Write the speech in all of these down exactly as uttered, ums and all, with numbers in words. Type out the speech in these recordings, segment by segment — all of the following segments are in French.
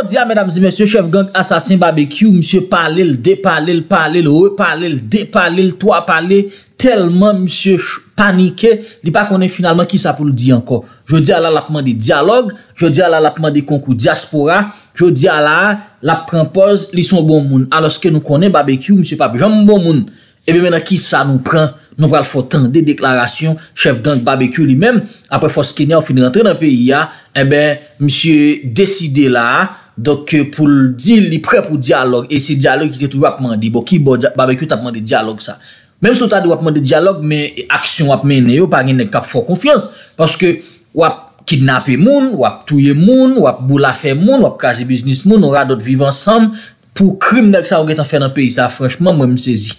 Jodi, mesdames et messieurs, chef gang assassin barbecue, monsieur parler, le déparler, le parler, le reparler, le déparler, le toi parler, tellement monsieur paniqué, il pas connaît finalement qui ça pour le dire encore. Jodi à la l'appement des dialogues, jodi à la l'appement des concours diaspora, jodi à la la prend pause, ils sont bon monde. Alors ce que nous connaît barbecue, monsieur pas jamais bon monde. Et bien maintenant qui ça nous prend? Nous va le faire tant des déclarations chef gang barbecue lui-même après force Kenya on finit rentrer dans le pays a eh ben monsieur décidé là donc pour le dire il prêt pour dialogue et c'est dialogue qui est toujours demandé bon qui barbecue t'a demandé dialogue ça même si t'as demandé dialogue mais action a mené pas gagne cap fort confiance parce que ou a kidnapper moun ou a tuer moun ou a boula faire moun ou a casser business moun on aura d'autres vivre ensemble pour crime que ça on est en faire dans pays ça franchement moi me saisi.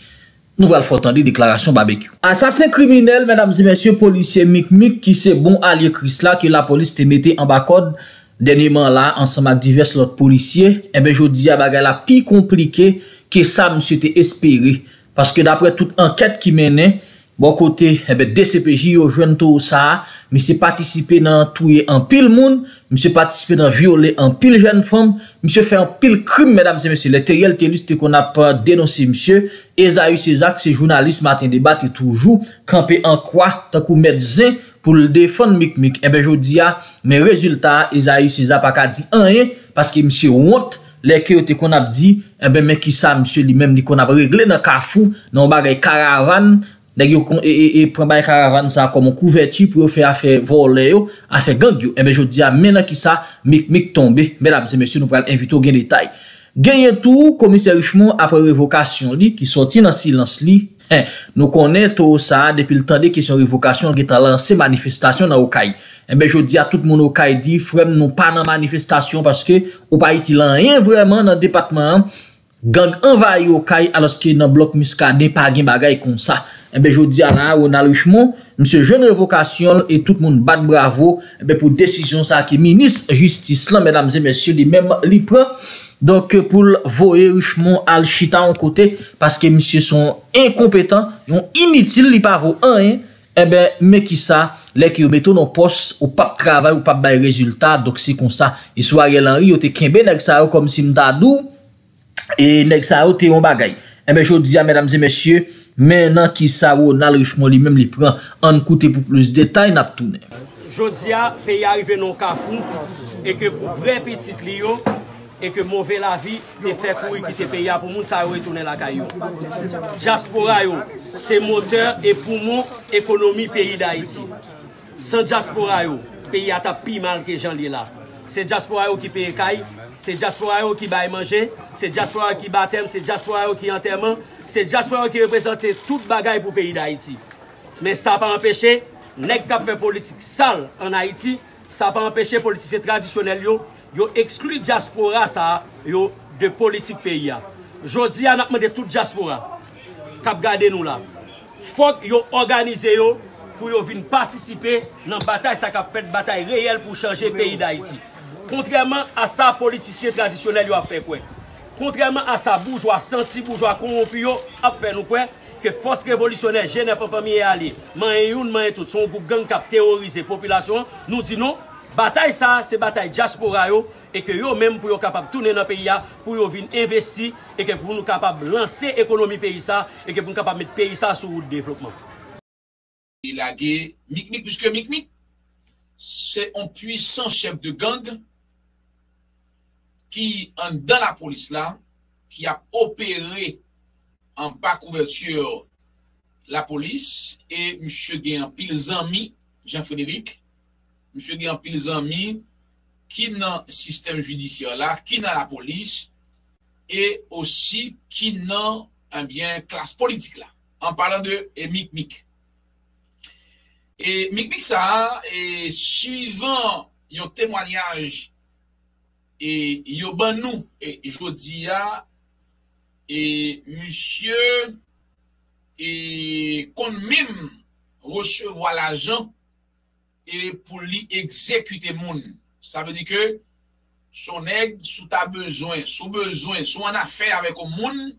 Nous allons faire des déclarations barbecue. Assassin criminel, mesdames et messieurs, policier MikMik, qui c'est bon allié Chris là, que la police te mette en bas code, dernièrement là, ensemble avec divers autres policiers, eh bien, je dis à bagay la plus compliqué que ça, monsieur, t'es espéré. Parce que d'après toute enquête qui menait, bon côté, eh bien, D C P J, yo jwenn tout ça, monsieur participer dans tuer en pile moun, monsieur participer dans violer en pile jeune femme, monsieur fait en pile crime, mesdames et messieurs. Les tériels, télistes qu'on a pas dénoncé, monsieur. Esaü Césac, c'est journaliste, matin débat, et toujours campé en croix, tant qu'on médecin, pour le défendre MikMik. Eh ben, je dis, mais résultat, Esaü Césac, pas qu'à dire rien, parce que monsieur honte, les que qu'on a dit, eh ben, mais qui ça, monsieur, lui-même, lui qu'on a réglé dans Carrefour, dans bagay caravane, d'ailleurs, et prend bail caravane ça comme couverture pour faire affaire voler affaire gang yo. Et ben je dis à maintenant qui ça MikMik tombé. Mesdames et messieurs, nous pral inviter au gain détail. Gagne tout commissaire Ricmond après révocation li qui sorti dans silence li. Nous connaît tout ça depuis le temps des questions révocation qui t'a lancé manifestation dans Okaï. Et ben je dis à tout le monde Okaï dit frère nous pas dans manifestation parce que ou pas il rien vraiment dans département gang envahi Okaï alors que dans bloc Muscadet pas gain bagaille comme ça. Eh bien, je dis à la Ronald Richemont, monsieur jeune révocation et tout le monde bat bravo eh bien, pour décision ça qui ministre justice là, mesdames et messieurs, les mêmes li prend. Donc, pour voyer Richemont al chita en côté, parce que monsieur sont incompétents, ils sont inutiles, ils pas un, eh bien, mais qui ça, les qui mettent nos postes, ou pas de travail, ou pas de résultat, donc c'est comme ça. Et soit Ariel Henry, ils ont été kembe, comme Simdadou, et nèg sa yo te yon bagay. Eh bien, je dis à mesdames et messieurs, maintenant qui ça Ronald Richemond lui-même les prend en côté pour plus de détails n'a tourné. Jodia pays arrivé non cafou et que pour vrai petit Lio et que mauvais la vie te fait courir quitter pays pour moun ça retourner la caillou. Diaspora yo, c'est moteur et poumon économie pays d'Haïti. Sans diaspora yo, pays a tap pi mal que j'en li là. C'est diaspora yo qui paye caille, c'est diaspora yo qui baille manger, c'est diaspora qui baptême, c'est diaspora yo qui enterrement. C'est diaspora qui représente toute bagaille pour le pays d'Haïti. Mais ça n'a pas empêché, nèg qui fait politique sale en Haïti, ça n'a pas empêché les politiciens traditionnels yo exclu diaspora ça yo de politique pays. Jodi a demandé toute diaspora qui garder nous là. Faut yo organiser yo pour yo venir participer dans bataille ça qu'a fait bataille réelle pour changer le pays d'Haïti. Contrairement à ça politiciens traditionnels yo a fait quoi. Contrairement à sa bourgeois, senti bourgeois corrompu, a fait nous quoi que force révolutionnaire, jeune pas famille aller, main une main tout son groupe gang cap terroriser population, nous dit non, bataille ça, c'est bataille diaspora yo et que yo même pour yo capable tourner dans pays là, pour yo venir investir et que pour nous capable lancer économie pays ça et que pour nous capable mettre pays ça sur route développement. Il a gué MikMik puisque MikMik c'est un puissant chef de gang qui en dans la police là, qui a opéré en bas couverture la police, et monsieur Guéant Pilzami, Jean-Frédéric, monsieur Guéant Pilzami, qui dans le système judiciaire là, qui dans la police, et aussi qui dans eh bien classe politique là, en parlant de MikMik. Et MikMik ça, et suivant yon témoignage et Yobanou, et Jodia, et monsieur, et qu'on même recevoir l'argent, et pour lui exécuter moun. Ça veut dire que son aigle, sous ta besoin, sous besoin, sous en affaire avec un moun,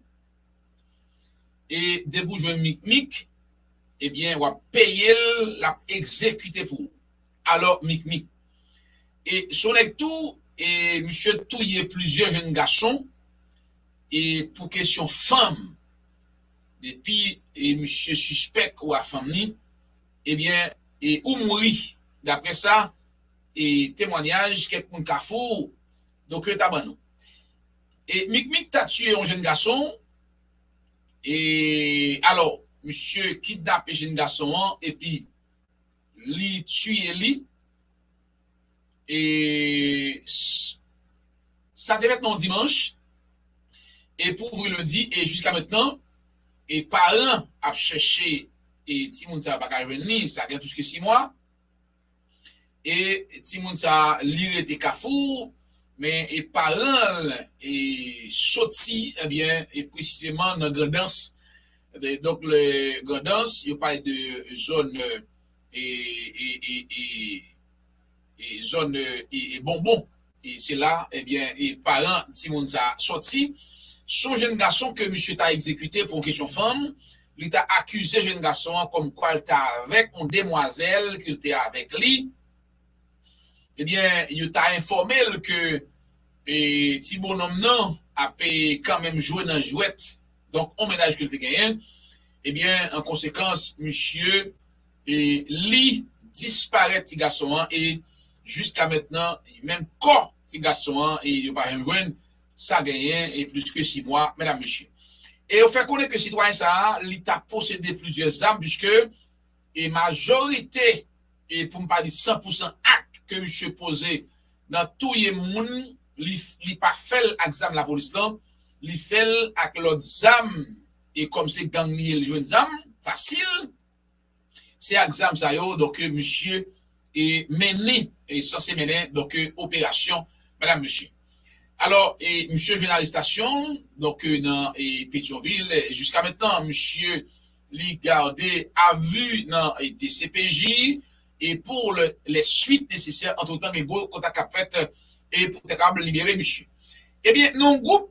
et debout jouer MikMik, eh bien, on va payer, la exécuter pour. Alors, MikMik. Et son aigle tout, et monsieur touillé plusieurs jeunes garçons et pour question femme et puis et monsieur suspect ou à famille et bien et ou mourir d'après ça et témoignage quelqu'un carrefour donc le tabano et MikMik t'a tué un jeune garçon et alors monsieur kidnappé jeune garçon et puis lui tué lui et ça devait être non dimanche et pour vous lundi et jusqu'à maintenant et parents a cherché et Timoun ça pas venir ça fait plus que six mois et Timoun ça lui était Carrefour mais et parents et sorti eh bien et précisément dans Grandance donc le Grandance il parle de zone et et et, et et zone et, et bonbon et c'est là et eh bien et parents Timoun ça sorti son jeune garçon que monsieur t'a exécuté pour question femme, lui t'a accusé jeune garçon comme quoi il t'a avec une demoiselle qu'il était avec lui. Eh bien, il t'a informé que et petit bonhomme non a payé quand même jouer dans jouette. Donc on ménage qu'il était gagné. Eh bien, en conséquence, monsieur et lui disparaît petit garçon et jusqu'à maintenant même corps petit garçon et il pas un jeune ça gagne et plus que six mois, mesdames, messieurs. Et on fait connaître que citoyen ça, l'État possédait plusieurs armes, puisque et majorité, et pour ne pas dire cent pour cent acte que monsieur posé dans tout le monde, il pas fait l'examen la police, il fait avec l'autre arme, et comme c'est gang ni le jeune arme, facile, c'est l'examen ça, donc monsieur est mené, et censé mener, donc opération, mesdames, messieurs. Alors, et monsieur vient à l'arrestation, donc dans Pétionville, jusqu'à maintenant, monsieur l'y gardé à vue dans et D C P J et pour le, les suites nécessaires, entre temps, les gros contacts à fait et pour être capable de libérer monsieur. Eh bien, non groupe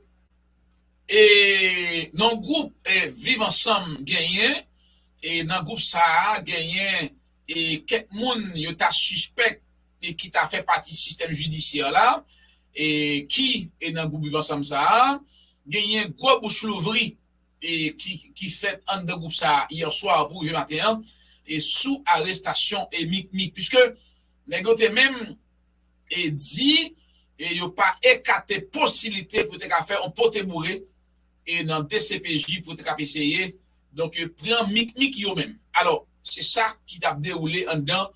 et non groupe et vivre ensemble gagné et dans groupe ça gagné et quelques monde y t'a suspect et qui t'a fait partie du système judiciaire là. Et qui est dans le groupe vivant ça gagné gros bouche l'ouvri et qui qui fait en de groupe ça hier soir pour le matin et sous arrestation et MikMik puisque les gars même et dit et yo pas écarté possibilité pour te faire on pote bourré et dans D C P J pour te essayer donc prend MikMik yo même alors c'est ça qui t'a déroulé en dedans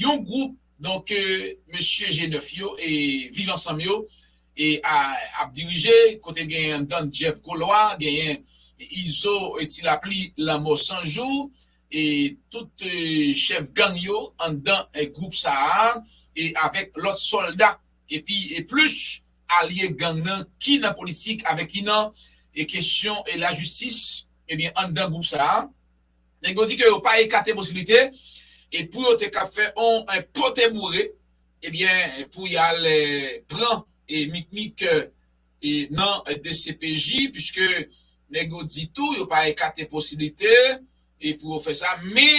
un groupe. Donc, euh, monsieur G neuf yo et vivant ensemble yo et a, a dirigé, côté gagne Dan Jeff Gaulois, gagne Iso et il appli la mort sans jour et tout euh, chef gang yo en dans un groupe Sahara et avec l'autre soldat et puis et plus allié gang nan, qui dans politique avec qui nan et question et la justice et bien en dans groupe Sahara. Les gars dit que yo pas écarté possibilité. Et pour yon te ka fait on un pote bourré, eh bien, pour y aller prendre et MikMik et non D C P J, puisque nego dit tout, yon pas écarté possibilité, et pour faire ça, mais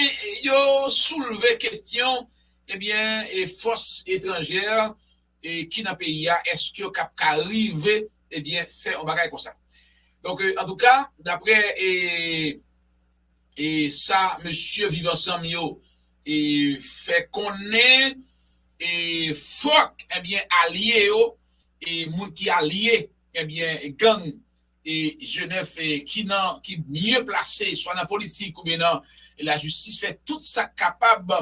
yon soulevé question, eh bien, et force étrangère, et qui n'a pays ya, est-ce que yon kap ka rive, eh bien, fait un bagay comme ça. Donc, en tout cas, d'après, et, et ça, monsieur vivant ensemble yo, et fait qu'on est et fuck eh bien allié et moun qui allié eh bien gang et Genève et qui nan qui mieux placé soit dans la politique ou bien dans la justice fait tout ça capable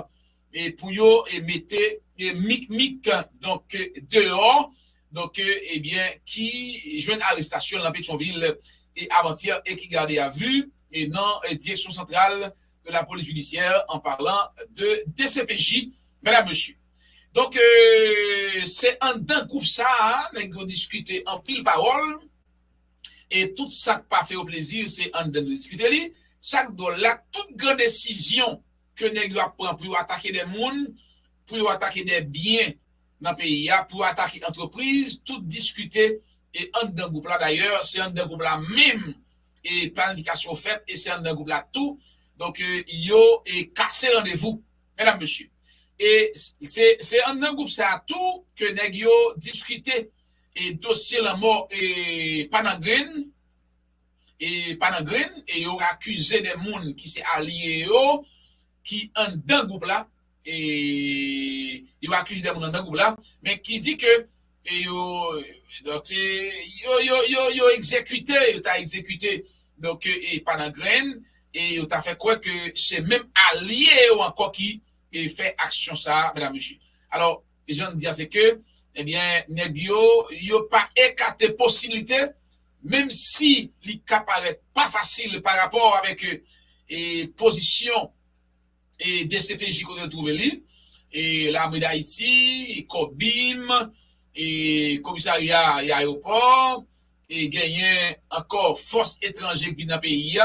et pour yo et mettez et MikMik donc dehors donc eh bien qui joint arrestation dans Pétionville et avant-hier et qui gardé à vue et non direction centrale de la police judiciaire en parlant de D C P J, mesdames, messieurs. Donc, euh, c'est un d'un coup ça, hein, qu'on discutait en pile parole, et tout ça qui pas fait au plaisir, c'est un d'un discuter, ça doit là, toute grande décision que nègre prend pour attaquer des mondes, pour attaquer des biens dans le pays, pour attaquer entreprise, tout discuter, et un d'un groupe là d'ailleurs, c'est un d'un groupe là même, et planification faite, et c'est un d'un groupe là tout. Donc, euh, yo est cassé rendez-vous, mesdames, messieurs. Et c'est un groupe, c'est à tout que Negio discuté et dossier la mort et Panagrine. Et Panagrine, et ils ont accusé des gens qui sont alliés, qui ont un groupe là, et ils ont accusé des gens dans un groupe là, mais qui dit que ils ont exécuté, ils ont exécuté, donc, et Panagrine, et ils ont fait quoi que c'est même allié ou encore qui fait action ça, mesdames et messieurs. Alors, les gens disent c'est que, eh bien, ils n'ont pas écarté possibilité. Même si les cas paraît pas facile par rapport avec et position et D C P J qu'on a trouvé et l'armée d'Haïti, Cobim et commissariat et aéroport et gagner encore force étrangère qui dans le pays,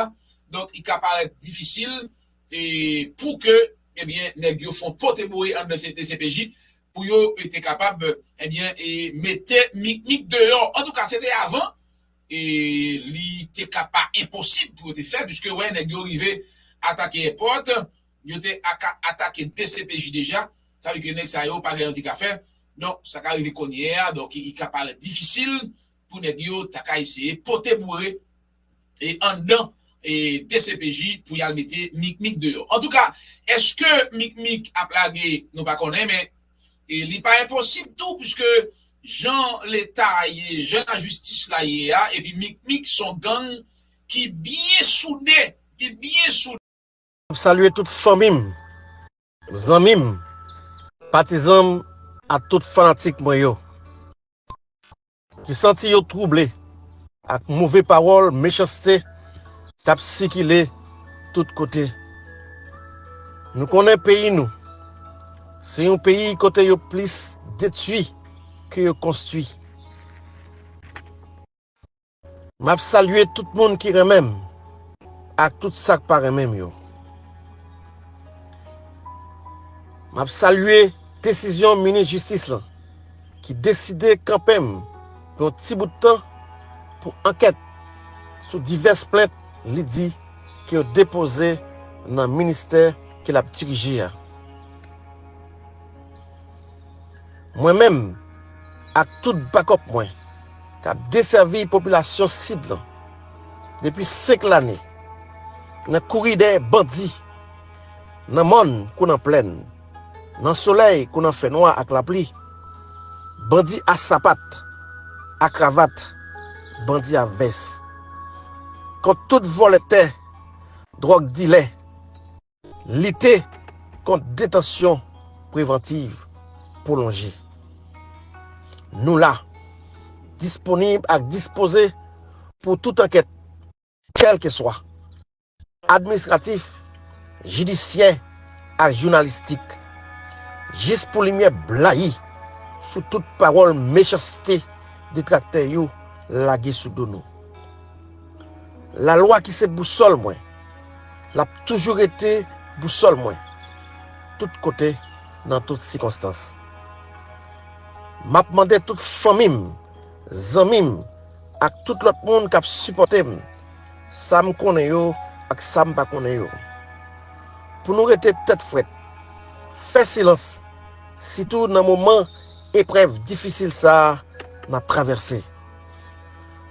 donc il paraît difficile et pour que eh bien les gens font porter bouée en D C P J pour qu'ils soient capables eh bien et mettre MikMik dehors. En tout cas c'était avant. Et l'ité pas impossible pour te faire, puisque ouais, nèg arrivé attaquer les portes, ils étaient attaqué D C P J déjà, ça veut dire que nèg ça yo pas garanti qu'à faire, donc ça arrivé connière, donc il capable difficile pour nèg yo ta ka essayer porter bourré et en dedans et D C P J pour y aller mettre MikMik dehors. En tout cas, est-ce que MikMik a plagué, nous pas connaît, mais il n'est pas impossible tout, puisque Jean l'État, Jean la justice là, et puis MikMik son gang qui bien soudé, qui bien soudé. Saluer toute famille, amis, partisans, à toute fanatique moi qui senti yo troublé, avec mauvais paroles, méchanceté, cap circulé tout côté. Nous connaissons pays nous, c'est un pays côté yo plus détruit. Que construit. M'a salué tout le monde qui remèm à tout ça qui paraît même yo. M'a salué décision ministre justice là qui décidait quand même pour un petit bout de temps pour enquête sur diverses plaintes li di qui ont déposé dans le ministère qui l'a dirigé. Moi-même à tout backup moins qui a desservi population Sidlan depuis cinq années dans courri des bandits dans monde qu'on en pleine dans soleil qu'on en fait noir avec la pluie bandits à sapate à cravate bandits à veste quand toute volonté drogue dealer lutter contre détention préventive prolongée. Nous là, disponibles à disposer pour toute enquête, quelle que soit, administratif, judiciaire et journalistique. Juste pour lumière blahi, sous toute parole méchanceté, détracteur yo lagué sous nous. La loi qui se boussole moins, l'a toujours été boussole moins, tout côté, dans toutes circonstances. M'a demandé toute famille, amis, à tout l'autre monde qui a supporté ça me connaît yo et ça me pas connaît yo. Pour nous rester tête frette, faire silence, surtout dans moment épreuve difficile ça n'a traversé.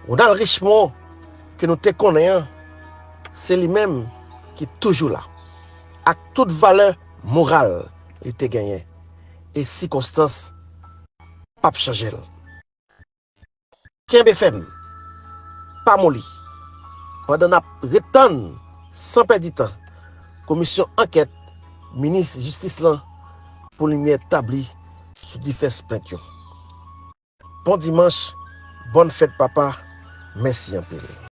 Ou dans le Ricmond que nous te connaissons, c'est lui-même qui est toujours là, à toute valeur morale il te gagné et circonstances Pape Chagel. Kembe femme, pas moli. Pendant la retan, sans perdre du temps, commission enquête, ministre justice là, pour lumière établie sous diverses plaintes. Bon dimanche, bonne fête papa, merci un peu.